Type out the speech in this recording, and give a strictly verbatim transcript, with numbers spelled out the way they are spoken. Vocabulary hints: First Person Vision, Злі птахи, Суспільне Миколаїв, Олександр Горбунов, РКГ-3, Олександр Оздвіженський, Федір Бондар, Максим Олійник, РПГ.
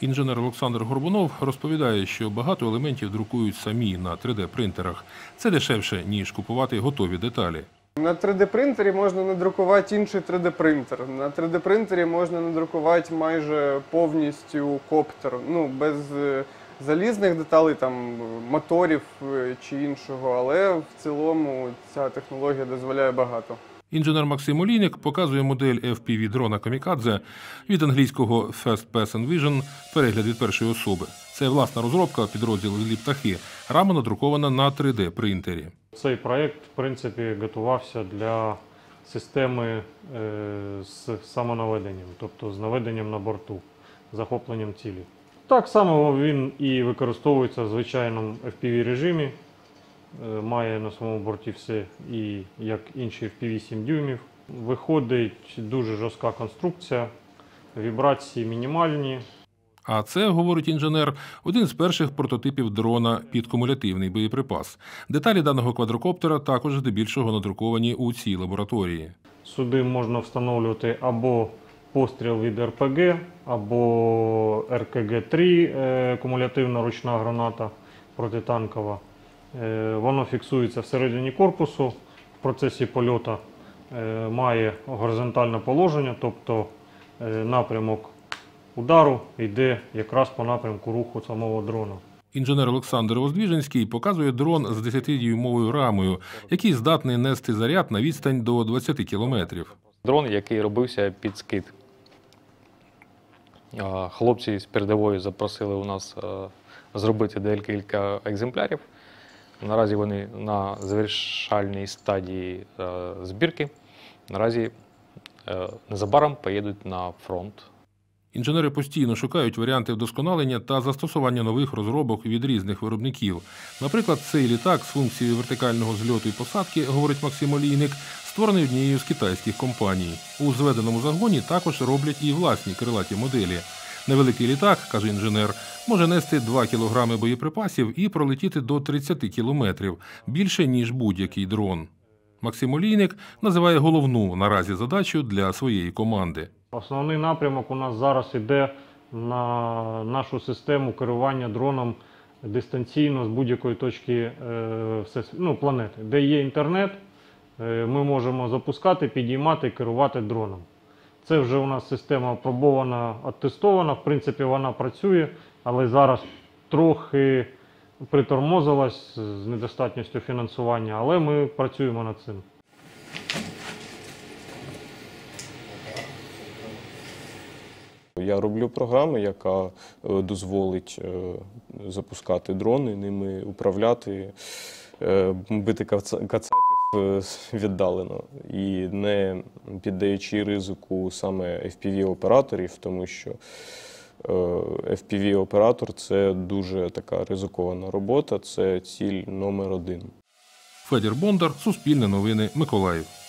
Інженер Олександр Горбунов розповідає, що багато елементів друкують самі на три де принтерах. Це дешевше, ніж купувати готові деталі. На три де принтері можна надрукувати інший три де принтер. На три де принтері можна надрукувати майже повністю коптер. Ну, без залізних деталей, там, моторів чи іншого, але в цілому ця технологія дозволяє багато. Інженер Максим Олійник показує модель еф пі ві-дрона «Камікадзе» від англійського First Person Vision – перегляд від першої особи. Це власна розробка підрозділу «Злі птахи». Рама надрукована на три де принтері. Цей проєкт, в принципі, готувався для системи з самонаведенням, тобто з наведенням на борту, захопленням цілі. Так само він і використовується в звичайному еф пі ві-режимі. Має на своєму борті все, і як інші еф пі ві сім дюймів. Виходить дуже жорстка конструкція, вібрації мінімальні. А це, говорить інженер, один з перших прототипів дрона під кумулятивний боєприпас. Деталі даного квадрокоптера також здебільшого надруковані у цій лабораторії. Сюди можна встановлювати або постріл від ер пе ге, або ер ка ге три, кумулятивна ручна граната протитанкова. Воно фіксується всередині корпусу, в процесі польоту має горизонтальне положення, тобто напрямок удару йде якраз по напрямку руху самого дрона. Інженер Олександр Оздвіженський показує дрон з десятидюймовою рамою, який здатний нести заряд на відстань до двадцяти кілометрів. Дрон, який робився під скид. Хлопці з передової запросили у нас зробити декілька екземплярів. Наразі вони на завершальній стадії е, збірки. Наразі е, незабаром поїдуть на фронт. Інженери постійно шукають варіанти вдосконалення та застосування нових розробок від різних виробників. Наприклад, цей літак з функцією вертикального зльоту і посадки, говорить Максим Олійник, створений однією з китайських компаній. У зведеному загоні також роблять і власні крилаті моделі. Невеликий літак, каже інженер, може нести два кілограми боєприпасів і пролетіти до тридцяти кілометрів, більше, ніж будь-який дрон. Максим Олійник називає головну наразі задачу для своєї команди. Основний напрямок у нас зараз йде на нашу систему керування дроном дистанційно з будь-якої точки ну, планети. Де є інтернет, ми можемо запускати, підіймати і керувати дроном. Це вже у нас система опробована, оттестована, в принципі вона працює, але зараз трохи притормозилась з недостатністю фінансування, але ми працюємо над цим. Я роблю програму, яка дозволить запускати дрони, ними управляти, бити кацапів віддалено і не піддаючи ризику саме еф пі ві-операторів, тому що еф пі ві-оператор – це дуже така ризикована робота, це ціль номер один. Федір Бондар, Суспільне новини, Миколаїв.